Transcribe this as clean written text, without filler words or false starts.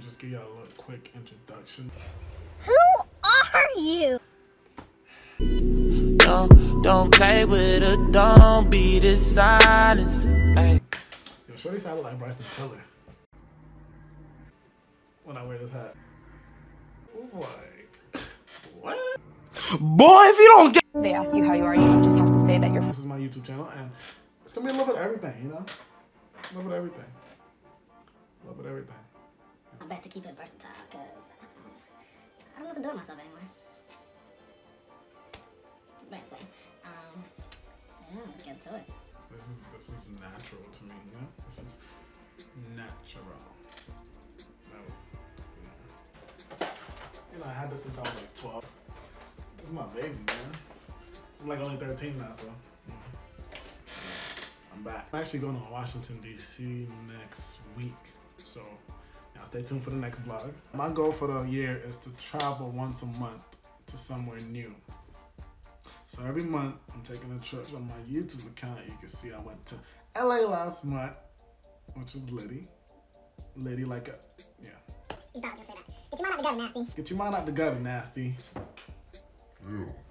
and just give y'all a little quick introduction. Who are you? Don't play with her, don't be this silence. Hey. Yo, shorty sounded like Bryson Tiller when I wear this hat. It was like, what? Boy, if you don't get— They ask you how you just have to say that you're— This is my YouTube channel, and it's gonna be a little bit of everything, you know? A little bit of everything. A little bit of everything. I'm best to keep it versatile, because I don't know what to do with myself anymore. Yeah, let's get to it. This is natural to me, you know? This is natural. No. You know, I had this since I was like 12. This is my baby, man. I'm like only 13 now, so. Yeah. I'm back. I'm actually going to Washington, D.C. next week, so now stay tuned for the next vlog. My goal for the year is to travel once a month to somewhere new. So every month, I'm taking a trip on my YouTube account. You can see I went to LA last month, which was litty. Litty like a, yeah. You thought I was gonna say that. Get your mind out the gutter, nasty. Get your mind out the gutter, nasty. Ew.